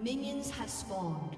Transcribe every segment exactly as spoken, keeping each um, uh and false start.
Minions have spawned.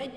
Red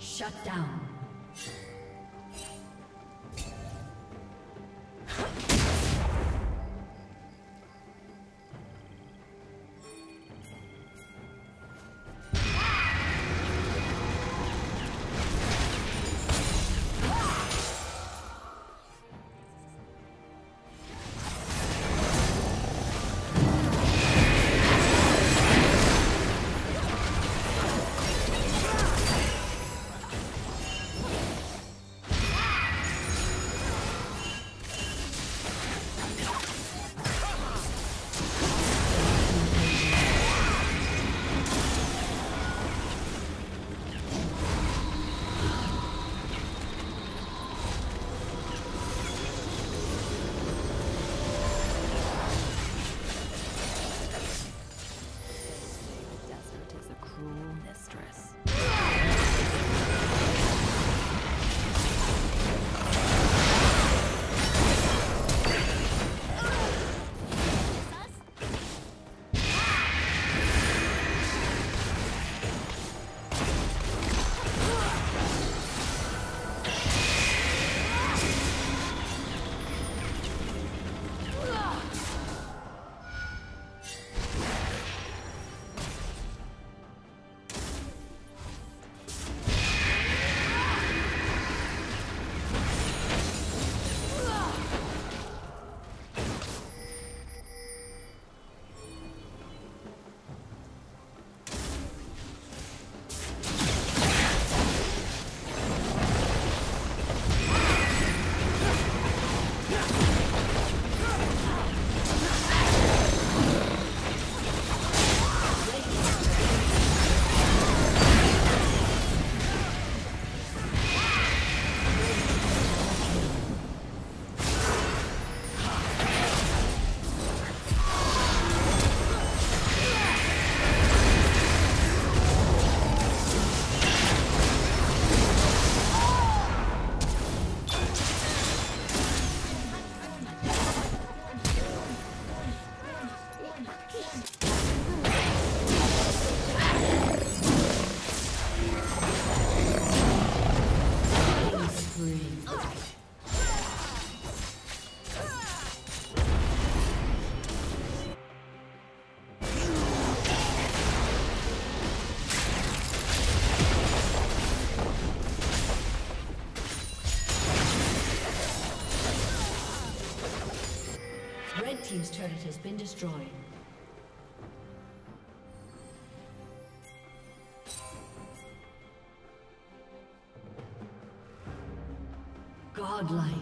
Shut down. Team's turret has been destroyed. Godlike.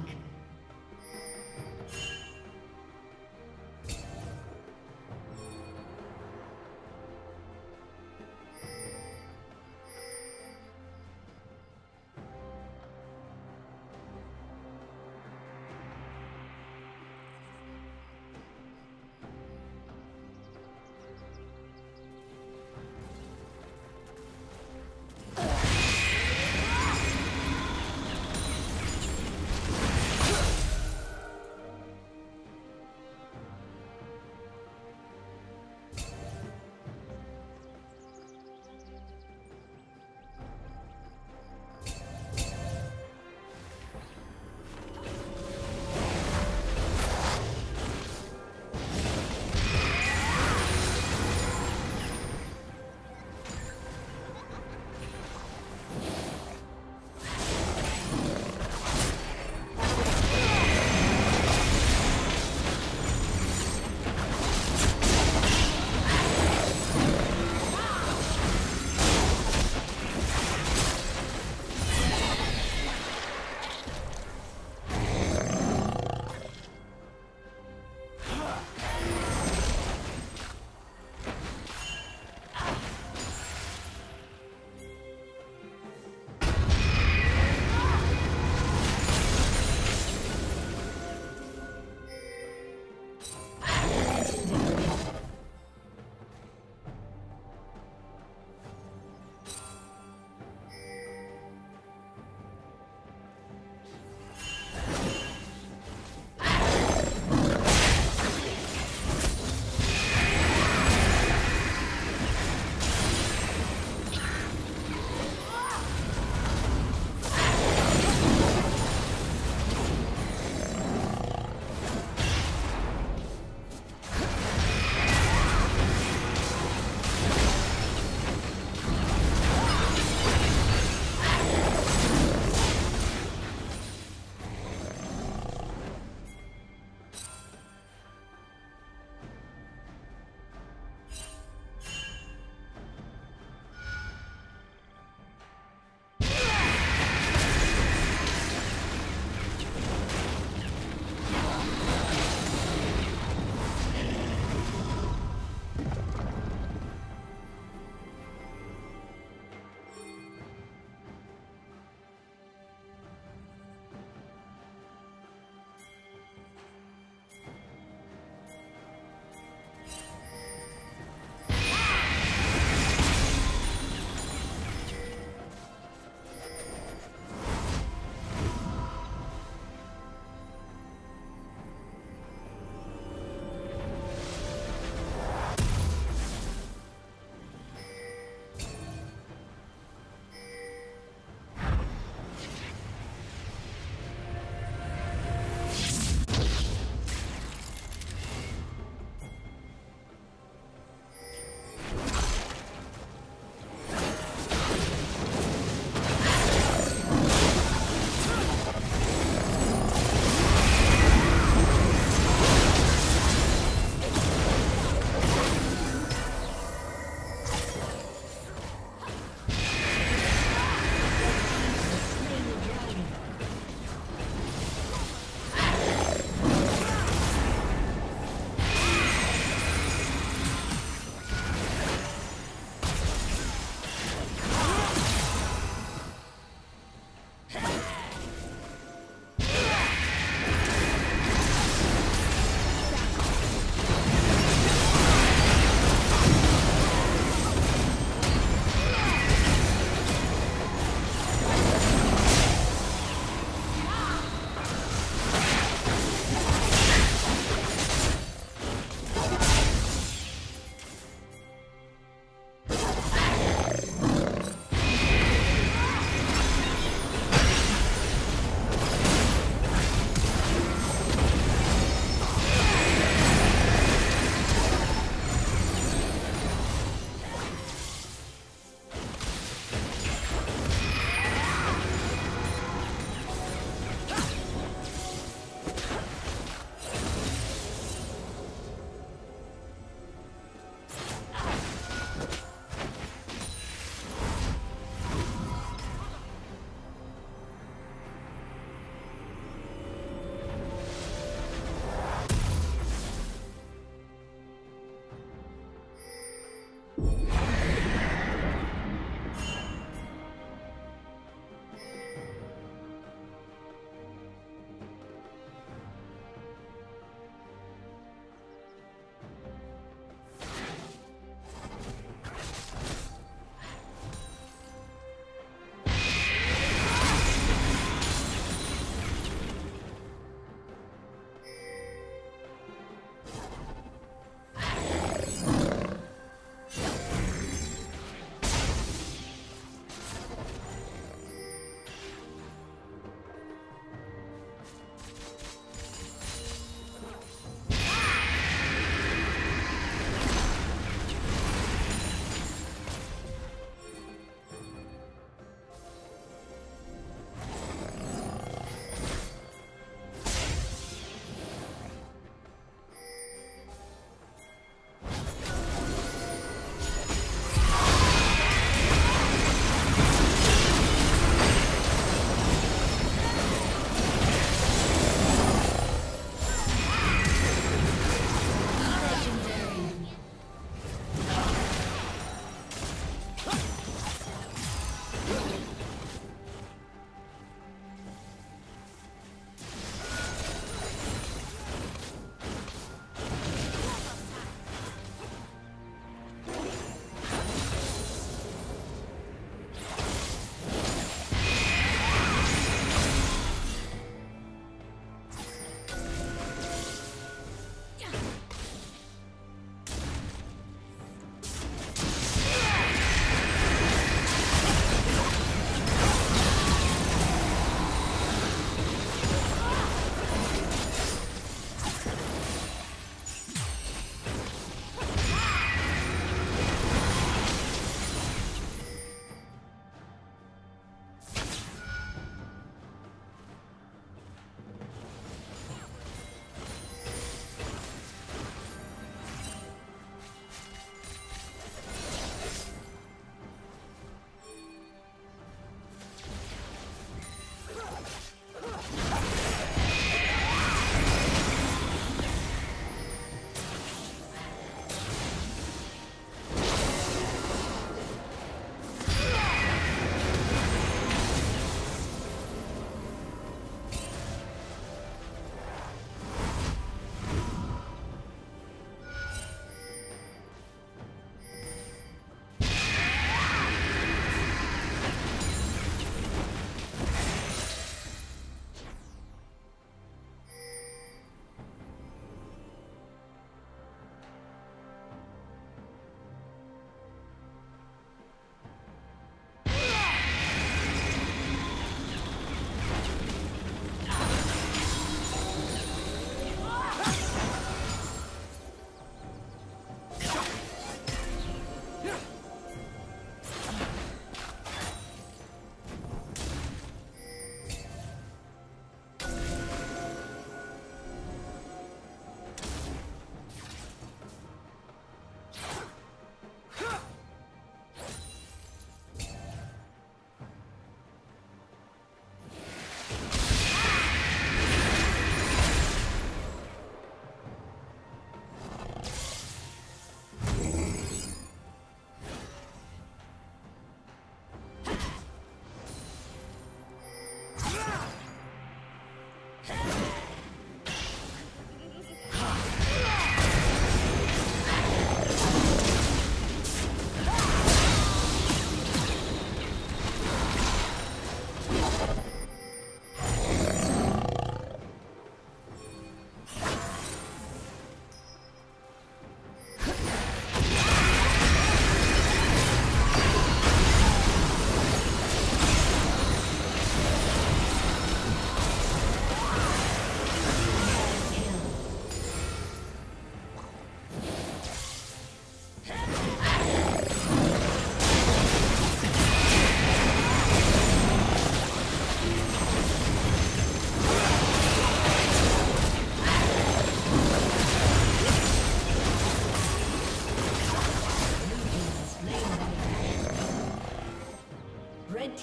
Red